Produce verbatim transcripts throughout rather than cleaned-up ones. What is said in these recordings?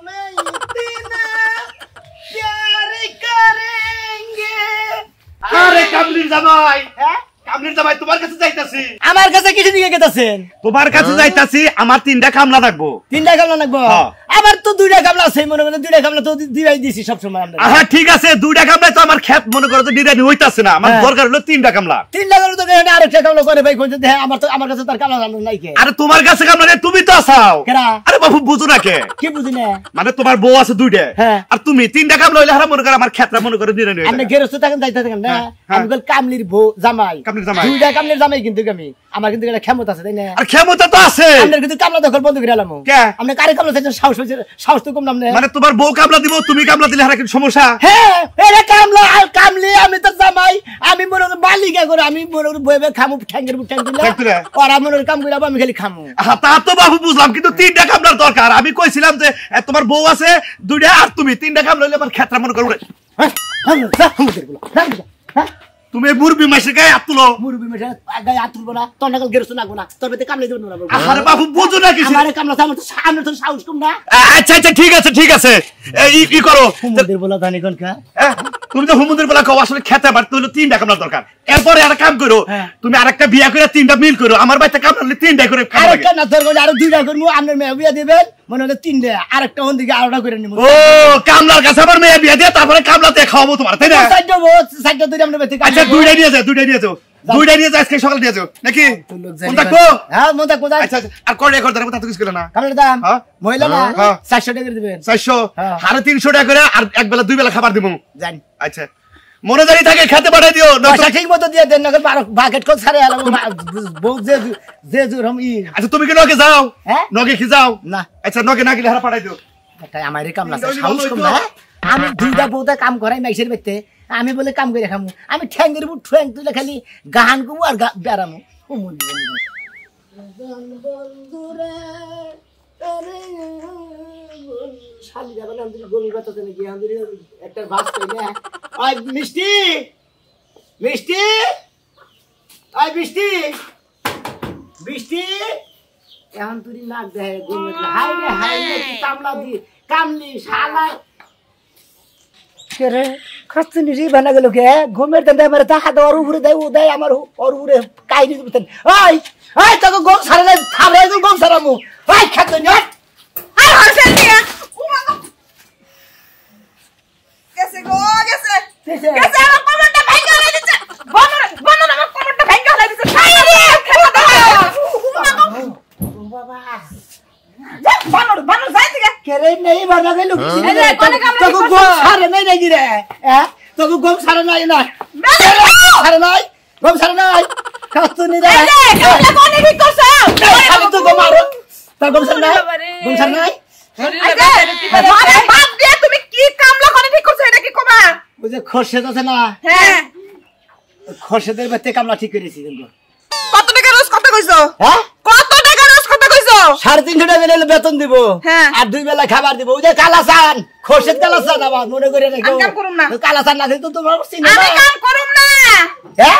আমার কাছে কিছু দিকে গেতাছেন তোমার কাছে যাইতাছি আমার তিনটা কামলা রাখবো তিনটা কামলা রাখবো আবার তো দুইটা কামলা আছে মনে মনে দুইটা কামলা তো দিরাই দিছি সব সময় আমরা আচ্ছা ঠিক আছে দুইটা কামলা তো আমার ক্ষেত মনে করে তো দিরাই হইতাছে না আমার দরকার হলো তিনটা কামলা তিনটা কামলা তো এখানে আরেকটা কামলা করে ভাই কইতে হ্যাঁ আমার তো আমার কাছে তার কামলা নাই কে আরে তোমার কাছে কামলা নাই তুমি তো আছাও আরে বাবু বুঝো না কে কি বুঝি না মানে তোমার বউ আছে দুইটা আর তুমি তিনটা কামলা হইলে হারা মনে করে আমার ক্ষেতরা মনে করে দিরাই হইতা আপনি গেরস্ত থাকেন যাইতা থাকেন না আমি বল কামলির বউ জামাই কামলির জামাই দুইটা কামলির জামাই কিন্তু আমি আমার কিন্তু একটা ক্ষমতা আছে তাই না আর ক্ষমতা তো আছে আমাদের কিন্তু কামলা দখল বন্ধ করে আলামু কে আমরা কারে কামলা চাইছেন সাহস সাহস তো কম নাম না মানে তোমার বউ কামলা দিব তুমি কামলা দিলে আর কি সমস্যা হ্যাঁ এরে কামলা আর কামলি আমি তো জামাই আমি মনে মালিকা করে আমি মনে বইবে খামু ঠ্যাঙ্গের বুট ঠ্যাঙ্গ দিলা আর আমন কাম কইরাবো আমি খালি খামু আহা তা তো বাবু বুঝলাম কিন্তু তিনটা কামলার দরকার আমি কইছিলাম যে তোমার বউ আছে দুইটা আর তুমি তিনটা কামলা হইলে আমার ক্ষেত্র মনে করো হ্যাঁ যা আমাদের গুলো যা হ্যাঁ তুমি মুরবি মাছের গায় আতুলো মুরবি মাছের গায় আতুলবো না তন্ডাকল গেরছ লাগবো না তোর বেতে কামলে দেব না আরে বাবু বুঝো না কিছু আমারে কামলা সামনে তো সামনে তো সাউস কম না আচ্ছা আচ্ছা ঠিক আছে ঠিক আছে এই কি করো মুরদের বলা জানি কোন কা তুমি তো হুমুদের বলা কও আসলে খেতে পার তুই হলো তিনটা কামলা দরকার এরপরে একটা কাম করো তুমি আরেকটা বিয়া করে তিনটা মিল করো আমার বাইতে কামলা নিয়ে তিনটা করে খাও আরে না দরকার আরো দুইটা করব আমনের মেয়ে বিয়া দিবেন মনে হলো তিনটা আরেকটা ওন দিকে আরোটা করে নিব ও কামলার কাছে আবার মেয়ে বিয়া দিয়ে তারপরে কামলাতে খাওয়াবো তোমার তাই না সাইডটা বস সাইডটা ধরে আমনের বাইতে আচ্ছা দুইটা নিয়ে যাও দুইটা নিয়ে যাও দুইটা নিয়ে যাও আজকে সকাল নিয়ে যাও নাকি কোনটা কো হ্যাঁ মোটা কোদা আচ্ছা আর কোড রেকর্ড ধরে কথা কিছু কইলো না কামলার দাম হ্যাঁ মহিলা না চারশো টাকা দিবেন চারশো আর তিনশো টাকা করে আর এক বেলা দুই বেলা খাবার দিব জানি আচ্ছা মনে জানি থাকে খেতে পাঠাই দিও নকশা ঠিক মতো দিয়ে দেন নকল বাকেট কোন ছাড়ে আলো বউ যে যে জুরম ই আচ্ছা তুমি কি নকে যাও হ্যাঁ নকে কি যাও না আচ্ছা নকে না গিলে হারা পাঠাই দিও তাই আমারই কাম না সাহস কম না আমি দুইটা বউটা কাম করাই মাইশের বাইতে আমি বলে কাম করে খামু আমি ঠ্যাঙ্গের বুট ঠ্যাং তুইলা খালি গান গুমু আর বেরামু ও মন বন্ধুরা আরে শালি যাবা না তুমি গমি কথা তুমি কি আন্দুরি একটা ভাত কই না আই মিষ্টি মিষ্টি আই মিষ্টি মিষ্টি এখন তুই নাক দেয় গমি হাই রে হাই রে কি কামলা দি কামলি শালা রে কতনি রি বানা গেল কে গমের দন্দা আমার টাকা দর উপরে দাই উদাই আমার ওর উপরে কাইনি দিতেন ওই ওই তো গম সারা নাই থামরে গম সারামু ওই খাতো না আর হাসেন দিয়া कैसे गो कैसे कैसे कैसे कमरটা ভাঙা হই দিছে বনর বনর আমার কমরটা ভাঙা হই দিছে খাই রে খাতো দাও বাবা যা বনর বনর যাইতে কেরে নেই বানা গেল তো গো সারা নাই নাই রে হ্যাঁ তো গো সারা নাই না সারা নাই গো সারা নাই খাতো নি রে কামলা কোনে কি করছ খালি তো গো মারো তো গো সারা নাই গো সারা নাই আরে বাপ দিয়ে তুমি কি কামলা কোনে ঠিক করছ এটা কি কবা বুঝে খরশেদ আছে না হ্যাঁ খরশেদের বাইতে কামলা ঠিক করেছি গো কত টাকা রোজ কথা কইছো হ্যাঁ কত টাকা রোজ কথা কইছো সাড়ে তিনশো টাকা দিলে বেতন দিব আর দুই বেলা খাবার দিব ওই যে কালাসান খরশেদ কালাসান আবার মনে করে রাখো কাম করুম না কালাসান না তো তোমার চিনি না আমি কাম করুম না হ্যাঁ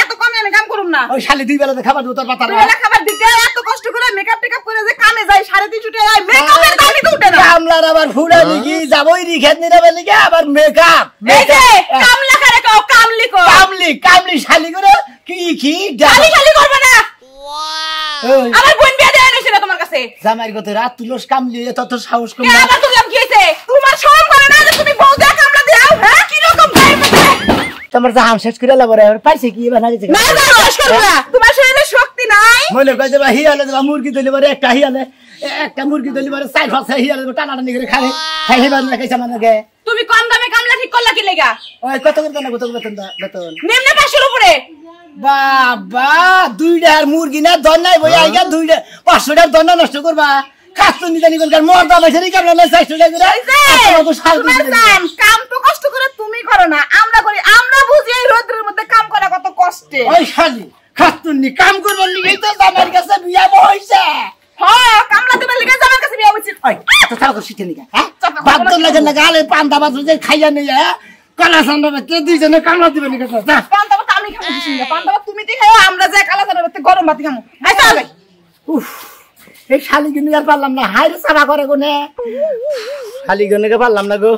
এত কম আমি কাম করুম না ওই শালি দুই বেলা খাবার দিব তোর পাতা না বেলা খাবার দিতে এত কষ্ট করে মেকআপ টেকআপ করে যে কামে যায় সাড়ে তিনশো টাকা মেকআপের দামই তো উঠে না কামলার আবার ফুড়া লাগি যাবই রি খেত নিরাবে লাগি আবার মেকআপ এই যে কামলা করে কও কামলি কও কামলি কামলি শালি করে কি কি শালি শালি করবে না ওয়াও আমার বোন বিয়ে দেয় না তোমার কাছে জামাইর গতে রাত তুলস কামলি এত তো সাহস কম না আবার তুমি কি হইছে তোমার শরম করে না যে তুমি বউ দেয়া কামলা দাও হ্যাঁ কি রকম ভাই মতে তোমার জাহান শেষ করে লাভ রে পাইছে কি বানা গেছে না না শেষ করব না তোমার শরীরে শক্তি নাই মনে কই দেবা হিয়ালে দেবা মুরগি দলিবারে একটা হিয়ালে একটা মুরগি দলিবারে চার পাঁচ হিয়ালে টানাটানি করে খায় খাই হেবান না কাইছে মানে গে তুমি কম দামে কামলা ঠিক করলা কি লাগা ওই কত করে দেনা কত বেতন বেতন নেমনে পাঁচশো উপরে বাবা দুইটা আর মুরগি না দন্নাই বই আইগা দুইটা পাঁচশো টাকা দন্না নষ্ট করবা কাটুনি জানি কোনকার মরদা বৈশারি কামলা না চারশো টাকা করে আইছে কাম তো কষ্ট করে তুমি করো না আমরা করি আমরা বুঝি এই রোদের মধ্যে কাম করা কত কষ্টে ওই শালি খাতুননি কাম করবার লাগি তো আমার কাছে বিয়া হইছে হ্যাঁ কামলা দিবার লাগি আমার কাছে বিয়া হইছে ওই তো তাও কষ্ট নি কা হ্যাঁ বাদল লাগে না গালে পান্তা বাজু যে খাইয়া নেই হ্যাঁ কালা সান্ডা কে দুইজনে কামলা দিবে নি কা পান্তা বাত আমি খামু দিছি না পান্তা বাত তুমি দি খাও আমরা যে কালা সান্ডা তে গরম ভাত খামু আইসা উফ এই শালিগুনিকে আর পারলাম না, হাইরে চাপা করে কোনে শালিগুনিকে পারলাম না গো,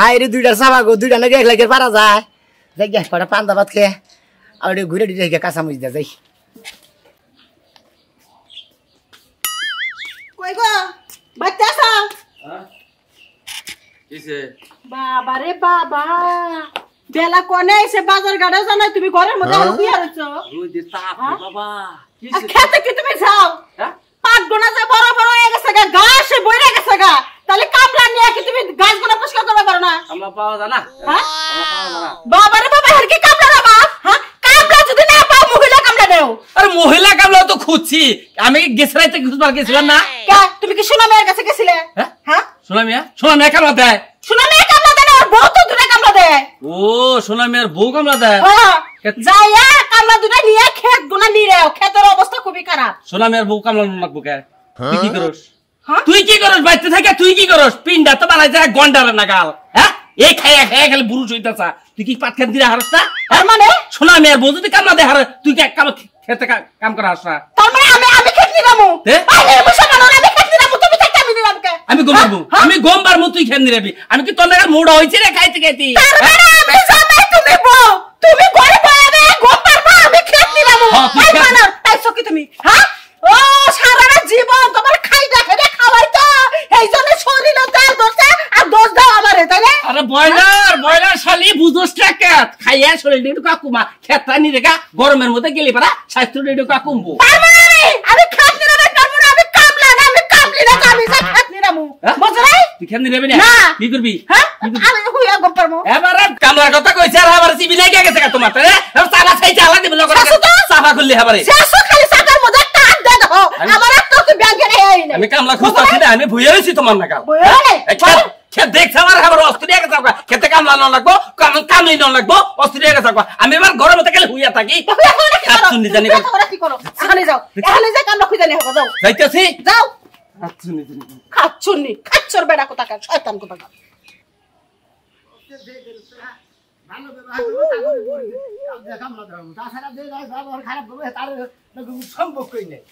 হাইরে দুইটা চাপা গো, দুইটা নাকি এক লাখের পারা যায়। যাই গিয়ে কটা পান্তা ভাত খেয়ে আর ঘুরে দিকে কাঁচা মরিচ দিয়ে যাই। কই গো বাচ্চা সব কিসে বাবা রে বাবা বেলা কোনে এসে বাজার গাড়া জানাই তুমি ঘরের মধ্যে লুকিয়ে আছো। ওই যে তাপ বাবা কিসে খেতে কি তুমি যাও পাঁচ গোনা যায় বড় বড় হয়ে গেছে গা ঘাসে বইরা গেছে গা, তাহলে কামলা নিয়ে কি তুমি ঘাস গোনা পুষ্কা করবে পারো না? আমরা পাওয়া যায় না, হ্যাঁ বাবা রে বাবা হের কি কামলা না বাপ, হ্যাঁ কামলা যদি না পাও মহিলা কামলা দাও। আরে মহিলা কামলা তো খুঁজছি আমি, গেছরাইতে খুঁজবার গেছিলাম না কা, তুমি কি সোনা মিয়ার কাছে গেছিলে? হ্যাঁ সোনা মিয়া সোনা মিয়া কামলা দেয়, সোনা মিয়া কামলা দেয় আর বহুত দূরে কামলা দেয়। ও সোনা মিয়ার বউ কামলা দেয়, হ্যাঁ যায়া কামলা দুটা নিয়ে ক্ষেত গোনা নিরেও, ক্ষেতের অবস্থা খুবই খারাপ। সোনা মিয়ার বউ কামলা লাগবো কে? তুই কি করস, তুই কি করস বাইতে থাকে, তুই কি করস? পিন্ডা তো বানাই যায় গন্ডার নাগাল, হ্যাঁ এই খায়া খায়া খালি বুড়ো হইতাছা। তুই কি পাত খেত দিরা হারস না? আর মানে সোনা মিয়ার বউ যদি কামলা দেয় হারে তুই কি কাম খেতে কাম করা হারস না? তার মানে আমি আমি খেত নিরামু, আরে মুসলমান না আমি খেত নিরামু, তুমি টাকা আমি নিরাম কে? আমি গোমবারমু, আমি গোমবারমু, তুই খেত নিরাবি। আমি কি তোর নাগাল মোড়া হইছি রে খাইতে খাইতে? তার মানে আমি জামাই তুমি বউ, তুমি ঘরে বয়াবে গোমবারমু আমি খেত নিরামু। এই মানে তাইছো কি তুমি, হ্যাঁ ও সারা জীবন তোমার খাইটা খেতে খাওয়াই তো এইজন্য শরীরে দাও দরছে আর দোষ দাও আমারে তাই না? আরে বয়লার বয়লার শালি বুঝোস না কে খাইয়া শরীরে একটু কাকুমা খেতা নি রেগা গরমের মধ্যে গেলি পারা স্বাস্থ্য একটু কাকুমবো। আমি খাইতে না কামু না, আমি কামলা না, আমি কামলি না, আমি খাইতে নিরামু বুঝলাই? তুই খেতে নিরাবি না কি করবি, হ্যাঁ আমি হুয়া গপরমু। এবারে কামলার কথা কইছ আর আবার সিবি লাগি গেছে কা তোমার তারে আর চালা চাইতে আলা দিব লগা চাপা করলি হাবারে শেষও খালি চাকার মধ্যে টান দে দাও আমার তো কি ব্যাংকে নাই। আমি কামলা খুঁজতাছি না, আমি ভুইয়াছি তোমার নাগাল সম্ভব কই নাই।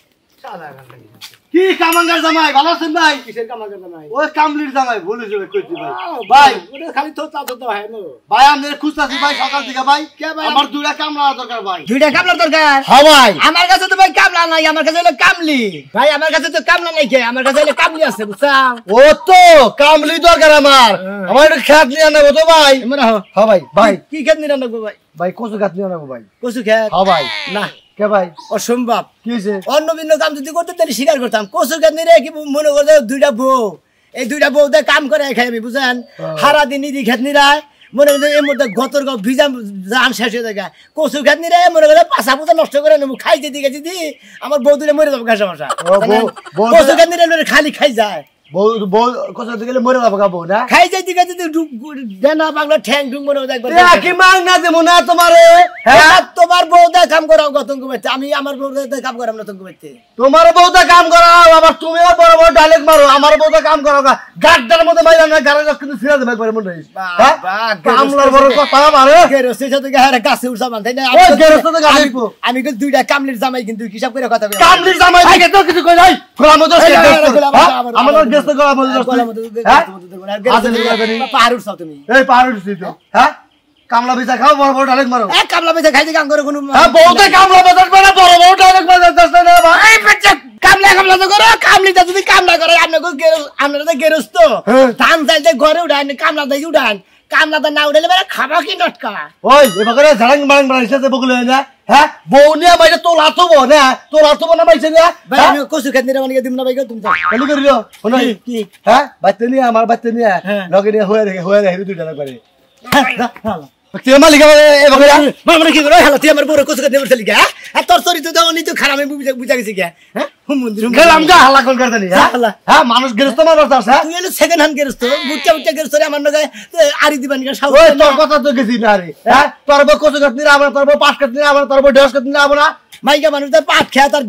কি কামাঙ্গার জামাই ভালো আছেন ভাই? কিসের কামাঙ্গার জামাই? ওই কামলির জামাই বলে জোরে কইছি ভাই ভাই ওটা খালি তোতা তোতা হয় না ভাই। আমি খুঁজতাছি ভাই সকাল থেকে ভাই, কে ভাই আমার দুইটা কামলা দরকার ভাই, দুইটা কামলা দরকার। হ্যাঁ ভাই আমার কাছে তো ভাই কামলা নাই, আমার কাছে হলো কামলি ভাই। আমার কাছে তো কামলা নাই কে, আমার কাছে হলো কামলি আছে বুঝছাও। ও তো কামলি দরকার আমার, আমার একটু খেত নিয়ে আনবো তো ভাই। হ্যাঁ ভাই ভাই কি খেত নিয়ে আনবো ভাই? ভাই কচু খেত নিয়ে আনবো ভাই। কচু খেত? হ্যাঁ ভাই। না কে ভাই অসম্ভব, কি হয়েছে? অন্য ভিন্ন কাম যদি করতে তাহলে স্বীকার করতাম, কচুর কাজ নিয়ে কি মনে করতে দুইটা বউ, এই দুইটা বউ দিয়ে কাম করে খাই আমি বুঝেন, সারা দিন ইদি খেত নিরায় মনে করতে এর মধ্যে গতর গপ ভিজাম জাম শেষ হয়ে থাকে। কচুর খেত নিরায় মনে করতে পাশা পোতা নষ্ট করে নেবো, খাই যেতে গেছি দি আমার বউ দুটা মরে যাবো ঘাসা মশা। কচু খেত নিরায় খালি খাই যায় আমি আমার বউদা কাম করাম না তোমার বউদা কাম করাও, আবার তুমিও বড় বড় ডালেক মারো আমার বউদা কাম করাও গাড়ার মধ্যে গাছে উঠা বান। আমি কিন্তু দুইটা কামলির জামাই কিন্তু হিসাব করে কথা কামলির জামাই কিছু আমার গেস্ট গলা বল পাহাড় উঠছ তুমি, এই পাহাড় উঠছিস তো হ্যাঁ কামলা বেচা খাও বড় বড় ডালেক মারো। হ্যাঁ কামলা বেচা খাইতে কাম করে কোন হ্যাঁ বহুতে কামলা বেচাবে না বড় বড় ডালেক বাজাস না ভাই বেচা কামলা কামলা তো করো, কামলিটা যদি কামলা করে আপনি কো আমরা তো গেরস তো ধান চাইতে ঘরে উঠান কামলা দিয়ে উঠান, কামলা তো না উঠালে মানে খাবা কি নটকা। ওই এবা করে ঝাড়ং বাড়ং বাড়াইছে বগুলো না হ্যাঁ বউ নিয়ে বাইরে তোর আতব না তোর আতব না বাইছে না ভাই। আমি কচু খেত নিয়ে মানে দিম না ভাই, তুমি চালু করিও হলো কি হ্যাঁ বাইতে নিয়ে আমার বাইতে নিয়ে লগে নিয়ে হয়ে রে হয়ে রে হেরি দুইটা না করে মাইকা মানুষ পাট খেত আর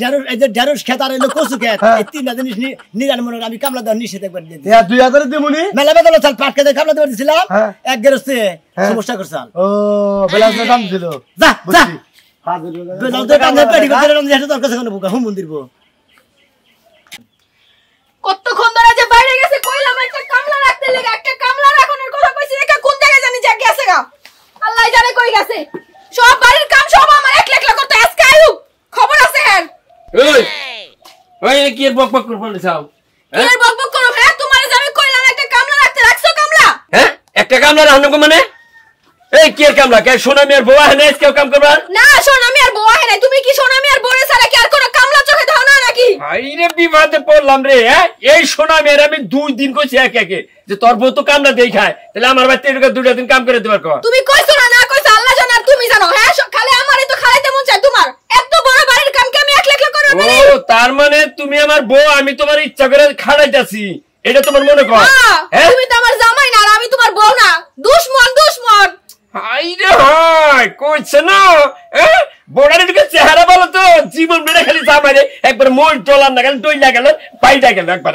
ঢেঁড়স খেত আর কচু খেত, তিনটা জিনিস নিরান মনে আমি কামলা দেওয়ার নিষেধ একবার মেলা বেলা পাট খেতে কামলা দেওয়া দিয়েছিলাম এক গেরস্তে সমস্যা করছাল। ও বেলা দাম দিল যা যা বেলা দাম পেটি করে রং যেটা দরকার সেখানে ভুগা হুম মন্দির বো। কতক্ষণ ধরে যে বাইরে গেছে কইলাম একটা কামলা রাখতে লাগা একটা কামলা রাখনের কথা কইছি একটা কোন জায়গায় জানি যা গেছে গা আল্লাহই জানে কই গেছে সব বাড়ির কাম সব আমার একলা একলা করতে আজকে আইউ খবর আছে হ্যাঁ ওই ওই কি বকবক করছ যাও হ্যাঁ এই বকবক করো হ্যাঁ তোমারে জানি কইলাম একটা কামলা রাখতে রাখছো কামলা হ্যাঁ একটা কামলা রাখনো মানে এই কি কামলা কে সোনা মিয়ার বউ আহে না আজকে কাম করবা না সোনা মিয়ার বউ আহে না তুমি কি সোনা মিয়ার বউরে ছাড়া কি আর কোন কামলা চোখে ধরো না নাকি আইরে বিবাদে পড়লাম রে এই সোনা মিয়ার আমি দুই দিন কইছি এক একে যে তোর বউ তো কামলা দেই খায় তাহলে আমার বাড়িতে এরকম দুইটা দিন কাম করে দিবার কর তুমি কইছো না না কইছো আল্লাহ জানে আর তুমি জানো হ্যাঁ খালি আমারই তো খাইতে মন চায় তোমার এত বড় বাড়ির কাম কি আমি একলা একলা করব না ও তার মানে তুমি আমার বউ আমি তোমার ইচ্ছা করে খাড়াইতাছি এটা তোমার মনে কর হ্যাঁ তুমি তো আমার জামাই না আর আমি তোমার বউ না দুশমন দুশমন আইরে হাই কইছ না এ বড়ারের দিকে চেহারা বলো তো জীবন মেরে খালি জামাইরে একবার মোল ডলার না গেল দই লাগা গেল বাইটা গেল একবার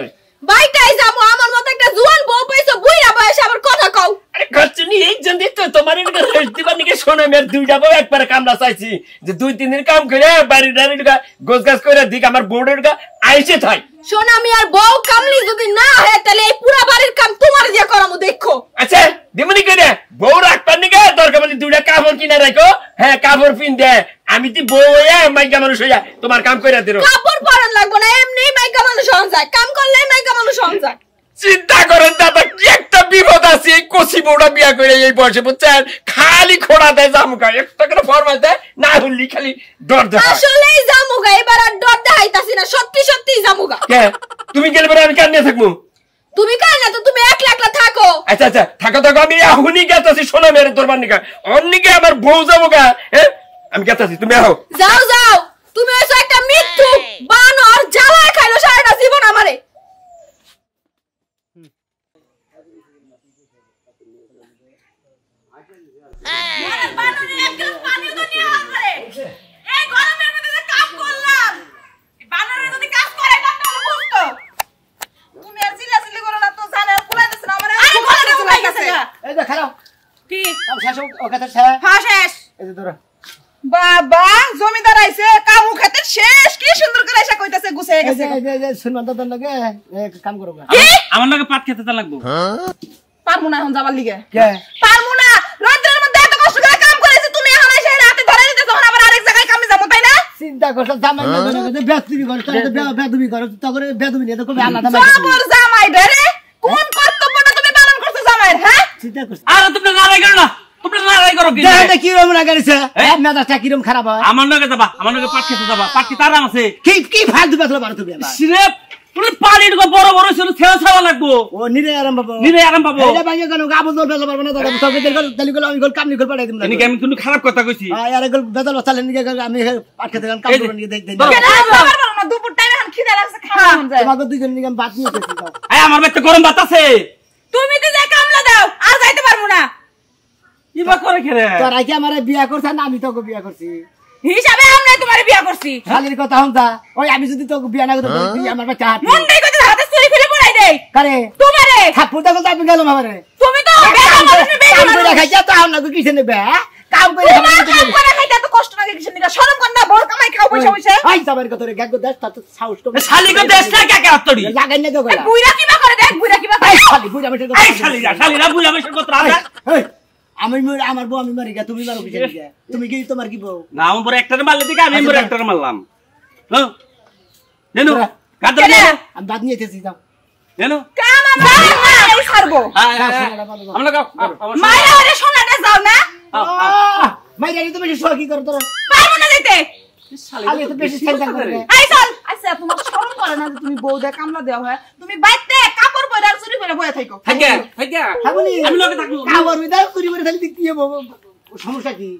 বাইটাই যামু আমার মত একটা জুয়ান বউ পাইছো বুইরা বয়স আবার কথা কও আরে গচ্চনি এই জন্যই তো তোমার এদিকে শেষ দিবার নিকে শোনা মের দুইটা বউ একবার কামলা চাইছি যে দুই তিন দিন কাম করে বাড়ি দাঁড়ি দিগা গোজগাজ কইরা দিক আমার বউড়ের দিগা আইছে থাই শোনা আমি আর বউ কামলি যদি না হয় তাহলে এই পুরা বাড়ির কাম তোমার দিয়া করামু দেখো আচ্ছা দিমনি কইরা বউ রাখতার নিকে দরকার বলি দুইটা কাপড় কিনা রাখো হ্যাঁ কাপড় পিন দে আমি তি বউ হইয়া মাইকা মানুষ হইয়া তোমার কাম কইরা দিরো কাপড় পরান লাগবো না এমনি মাইকা মানুষ হন যায় কাম করলে মাইকা মানুষ হন যায় চিন্তা করেন দাদা কি একটা বিপদ আছে এই কোসি বউটা বিয়া কইরা এই বয়সে বুঝছেন খালি খোড়া দেয় জামুকা একটা করে ফরমাস দেয় না হুলি খালি ডর দেয় আসলেই জামুকা এবার আর ডর দেখাইতাছি না সত্যি সত্যি জামুকা কে তুমি গেলে পরে আমি কান্না থাকবো তুমি কার না তো তুমি এক লাখ লাখ থাকো আচ্ছা আচ্ছা থাকো থাকো আমি এখনই গেতাছি শোনা মেরে দরবার নিকা অন্যকে আমার বউ যাবো গা হ্যাঁ আমি গেতাছি তুমি আও যাও যাও তুমি এসো একটা মৃত্যু বানর জ্বালায় খাইলো সারাটা জীবন আমারে এই বানরের এক গ্লাস পানি তো নিয়ে আমারে এই গরমের মধ্যে কাজ করলাম বানরের যদি কাজ করে না তাহলে বুঝতো তুমি আর জিলা জিলি করো না তো জানে কুলাই দিছ না আমারে আরে ঘরে কুলাই গেছে এই যে খাও কি আম শেষ ও কথা ছাড়া হ্যাঁ শেষ এই যে ধরো বাবা জমিদার আইছে কামু খেতে শেষ কি সুন্দর করে আশা কইতাছে গুছায় গেছে সুনমান দাদার লাগে কাম করব আমার লাগে পাট খেতে তা লাগবো পারমু না এখন যাবার লাগে কে পারমু না রোদের মধ্যে এত কষ্ট করে কাম করেছে তুমি এখন এসে রাতে ধরে নিতে যখন আবার আরেক জায়গায় কামে যাবো তাই না চিন্তা করছ জামাই না করে বেদবি করছ তো বেদবি করছ তো করে বেদবি নিয়ে তো কবে আলাদা জামাই জামাই ধরে কোন কর্তব্যটা তুমি পালন করছ জামাই হ্যাঁ চিন্তা করছ আরে তুমি না রাই করো না তুমি না রাই করো কি দেখতে কি রকম না করেছে হ্যাঁ মেজাজটা কি রকম খারাপ হয় আমার লগে যাবা আমার লগে পাট খেতে যাবা পাট কি তার আরাম আছে কি কি ফালতু কথা বল তুমি স্রেপ তুমি পানির গো বড় বড় শুরু থেও ছাওয়া লাগবো ও নিরে আরাম বাবা নিরে আরাম বাবা এইটা ভাঙে গেল গাবল দল বেলা পারবে না দাদা সব দিন গেল তালি গেল আমি গেল কাম নি করে পাঠাই দিম না আমি কিন্তু খারাপ কথা কইছি আয় আরে গেল বেদাল চালেন নি গেল আমি পাট খেতে গেল কাম করে নি দেই দেই না দুপুর টাইমে এখন খিদা লাগছে খাওয়া মন যায় তোমাদের দুইজন নি বাত নিতে দাও আয় আমার পেটে গরম ভাত আছে তুমি তো যা কামলা দাও আর যাইতে পারবো না ইবা করে করে তোর আইকে আমারে বিয়া করছ না আমি তোকে বিয়া করছি হিসাবে আমরাই তোমারে বিয়া করছি খালির কথা হমতা ওই আমি যদি তোকে বিয়া না করতে তুই আমার বাচ্চা মন নাই কইতে হাতে ছুরি ফেলে পড়াই দেই করে তোমারে ঠাকুর দেখো যাবে গেল আমারে তুমি তো বেটা মানুষ বেটা মানুষ খাইছ তো আম না কিছু নেবে কাম করে কাম করে খাইতে তো কষ্ট লাগে কিছু নেগা শরম কর না বড় কামাই খাও পয়সা পয়সা আই যাবার কথা রে গ্যাগ দেশ তা তো সাউস তো শালি গো দেশ না গ্যাগ আতড়ি লাগাই না তো গলা বুইরা কিবা করে দেখ বুইরা কিবা করে শালি বুইরা মেশে কথা শালি না শালি না বুইরা মেশে কথা এই আমি আমার বউ আমি মারি গা তুমি মারো কি জানি তুমি কি তোমার কি বউ না আমি বড় একটারে মারলে দিকে আমি বড় একটারে মারলাম হ্যাঁ নেনো কাটা আমি বাদ নিয়েছি যাও নেনো কাম আমার না এই ছাড়বো হ্যাঁ আমরা গাও মাইরা ওরে সোনাতে যাও না মাইরা নি তুমি সব কি করো তোরা পারবো না যেতে শালি তো বেশি চিন্তা করে আই চল আচ্ছা তোমার শরম করে না যে তুমি বউ দে কামলা দেও হয় তুমি বাইতে কাপড় পরে আর চুরি করে বসে থাকো থাকে থাকে আমি লগে থাকবো কাপড় পরে দাও চুরি করে খালি দিতে বাবা সমস্যা কি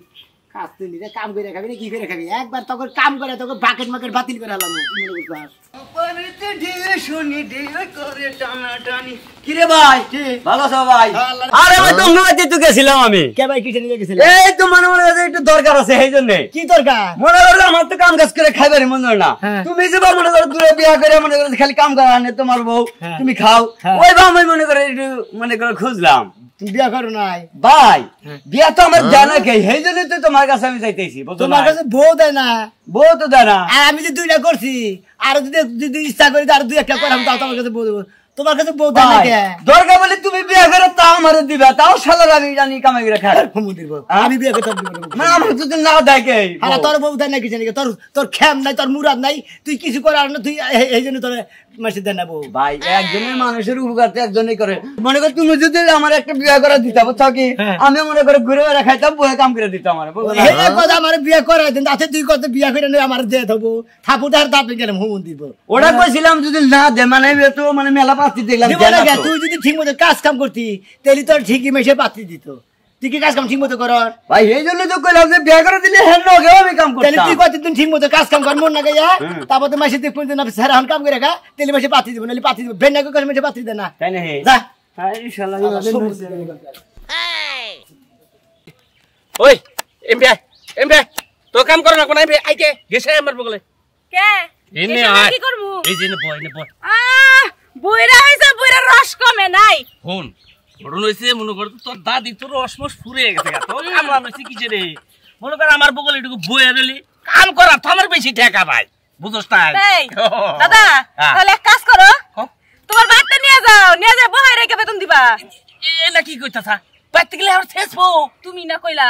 কাজতে নিরে কাম করে খাবি না কি করে খাবি একবার তখন কাম করে তখন বাকেট মাকেট বাতিল করে আলাম তুমি বুঝ বাস পরেতে ঢিলে শুনি ঢিলে করে টানা টানি কি রে ভাই কি ভালো সব ভাই আরে ভাই ধন্যবাদ দিতে গেছিলাম আমি কে ভাই কিছে নিয়ে গেছিলে এই তো মনে মনে একটু দরকার আছে এইজন্য কি দরকার মনে হলো আমার তো কাম কাজ করে খাইবারই মন হলো না তুমি যে বাবা মনে করে দূরে বিয়া করে মনে করে খালি কাম করা না তোমার বউ তুমি খাও ওই বাবা মনে করে একটু মনে করে খুঁজলাম বিয়া করো নাই ভাই বিয়া তো আমার জানা গই হেজনে তো তোমার কাছে আমি যাইতেছি বল তোমার কাছে বহুত দেয় না বহুত দেয় না আর আমি যে দুইটা করছি আর যদি যদি ইচ্ছা করি আর দুই একটা করাম তাও তোমার কাছে বহুত তোমার কাছে বহুত দেয় না কে দরকার বলে তুমি বিয়া করো তাও আমারে দিবা তাও শালার আমি জানি কামাই করে খায় মুদির বল আমি বিয়া করতে দিব না আমার যদি না দেয় কে আর তোর বহুত দেয় না কিছু না তোর তোর খেম নাই তোর মুরাদ নাই তুই কিছু কর আর না তুই হেজনে তোর মাসে দেনা বউ ভাই একজনের মানুষের উপকার তে একজনই করে মনে কর তুমি যদি আমার একটা বিয়া করা দিতা বুঝছো কি আমি মনে করে ঘুরে ঘুরে খাইতাম বউ কাম করে দিত আমারে বল এই কথা আমারে বিয়া করাই দেন তাতে তুই করতে বিয়া করে নাই আমারে দে দেব ঠাকুরদার দাপে গেলাম হুমুন দিব ওটা কইছিলাম যদি না দে মানে তো মানে মেলা পাতি দিলাম দেনা তুই যদি ঠিকমতো কাজ কাম করতি তেলি তোর ঠিকই মেশে পাতি দিত তুই কি কাজ কাম ঠিকমতো কর ভাই এইজন্য তো কইলাম যে বিয়া করে দিলে হেন নগে আমি কাম করতাম তেলি তুই কতদিন ঠিকমতো কাজ কাম কর মন না গায়া তারপর তো মাসে দেখব না সারা হন কাম করে রাখা তেলি মেশে পাতি দিব নালে পাতি দিব বেন না করে মেশে পাতি দে না তাই না যা ইনশাআল্লাহ ওই এমবে এমবে তো কাম করো না কোন এমবে আইকে গেছে আমার বগলে কে ইনি আই কি করব এই যে বই নে বই আ বইরা হইছে বইরা রস কমে নাই হুন বড়ন হইছে মনে কর তোর দাদি তোর রসমস ফুরে গেছে তো আমরা হইছে কি রে মনে কর আমার বগলে এটুকু বইয়া রলি কাম করা তো আমার বেশি টাকা ভাই বুঝছস না এই দাদা তাহলে এক কাজ করো তোমার বাড়িতে নিয়ে যাও নিয়ে যা বহাই রেখে বেতন দিবা এই না কি কইতাছা বাড়িতে গেলে আর শেষবো তুমি না কইলা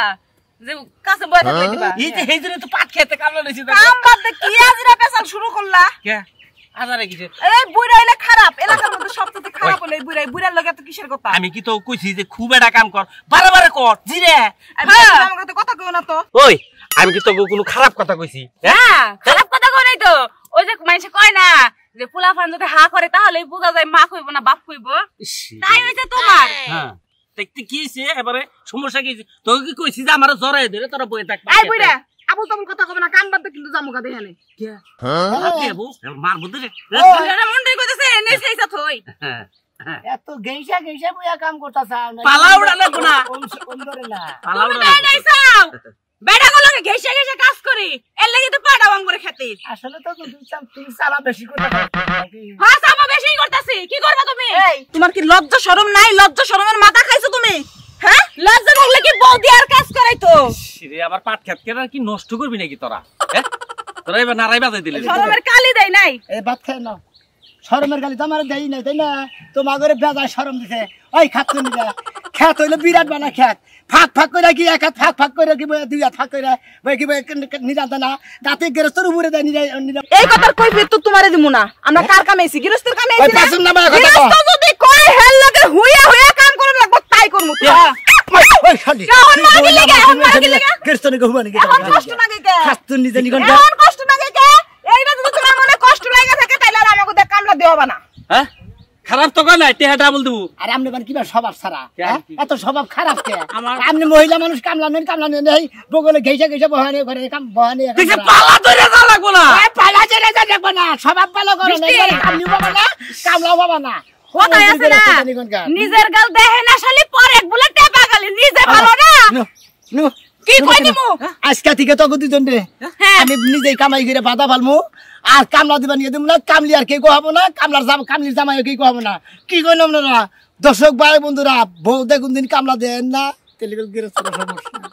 যে কাছে বহাই রেখে দিবা এই যে হেজরে তো পাট খেতে কামলা লইছি কাম বাদ দে কি আজরা পেছাল শুরু করলা কে আজারে কিছে এই বুইরা হইলা খারাপ এলাকার মধ্যে সবচেয়ে খারাপ হলো এই বুইরা বুইরার লগে তো কিসের কথা আমি কি তো কইছি যে খুব একটা কাম কর বারে বারে কর জিরে আমি কাম করতে কথা কইও না তো ওই আমি কি তো কোনো খারাপ কথা কইছি হ্যাঁ খারাপ কথা কই নাই তো ওই যে মানুষে কয় না যে ফুলাফান যদি হা করে তাহলে বোঝা যায় মা কইব না বাপ কইব তাই হইছে তোমার হ্যাঁ দেখতে কিছে এবারে সমস্যা কি তো কি কইছি যে আমারে জরায়ে ধরে তোরা বই থাক আই বুইরা আবু তুমি কথা কইব না কান বাদ কিন্তু জামুগা দেখানে কে হ্যাঁ দেবো মার বুদে রে মুন্ডাই কইতেছে এনে সেইসা থই এত গেইসা গেইসা বুয়া কাম করতাছ না পালা উড়ানো না সুন্দরে না পালা উড়াই নাইছাও বেটা গুলো গেইসা গেইসা কাজ করি এর লাগি তো পাড়া ওয়াং করে খেতে আসলে তো দুই চাম তিন চালা বেশি করতে হ্যাঁ চালা বেশি করতেছি কি করবে তুমি এই তোমার কি লজ্জা শরম নাই লজ্জা শরমের মাথা খাইছো তুমি হ্যাঁ লজ্জা লাগলে কি বৌদি আর কাজ করাই তো রে আবার পাট খেত কেন কি নষ্ট করবি নাকি তোরা হ্যাঁ তোরা এবার নারাই বাজাই দিলি শরমের কালি দেই নাই এ ভাত খায় না শরমের কালি তো আমারে দেই নাই তাই না তোমা করে বেজা শরম দিছে ওই খাতনি মিলা খাত হইলো বিরাট বানা খাত ফাক ফাক করে কি এক হাত ফাক ফাক করে কি দুই হাত ফাক করে ভাই কি ভাই নিরান্ত না দাঁতে গেরস্তর উপরে দেয় নিরা এই কথার কই ফির তো তোমারে দিমু না আমরা কার কামে আইছি গেরস্তর কামে আইছি ওই পাছন না কথা গেরস্ত যদি কই হেল লাগে হুইয়া হুইয়া কাম করুম লাগবো তাই করমু তো ওই খালি এখন মাগি লাগে এখন মাগি লাগে গেরস্ত নি গহুবা নি এখন কষ্ট মাগে কে কষ্ট নি জানি কোন এখন কষ্ট মাগে কে এইটা যদি তোমার মনে কষ্ট লাগা থাকে তাইলে আর আমাগো দে কামলা দেওবা না হ্যাঁ খারাপ তো কই না টেহাটা বল দেবো আরে আমনে বান কিবা স্বভাব সারা এত স্বভাব খারাপ কে আমনে মহিলা মানুষ কামলা নেন কামলা নেন এই বগলে ঘেইসা ঘেইসা বহানে করে কাম বহানে কিছু পালা ধরে যা লাগবো না এ পালা ধরে যা লাগবো না স্বভাব ভালো করো না কামলি বাবা না কামলা বাবা না কোথায় আছে না নিজের গাল দেহে না শালি পরে এক বলে টেপা গালি নিজে ভালো না নো কি কই দিমু আজকে থেকে তো দুইজন রে আমি নিজেই কামাই করে বাধা ফালমু আর কামলা দিবা নিয়ে দিমু না কামলি আর কে কোহাবো না কামলার জাম কামলির জামাইও কে কোহাবো না কি কইলাম না দর্শক ভাই বন্ধুরা বউদে কোনদিন কামলা দেন না তেলিগল গিরে সব সমস্যা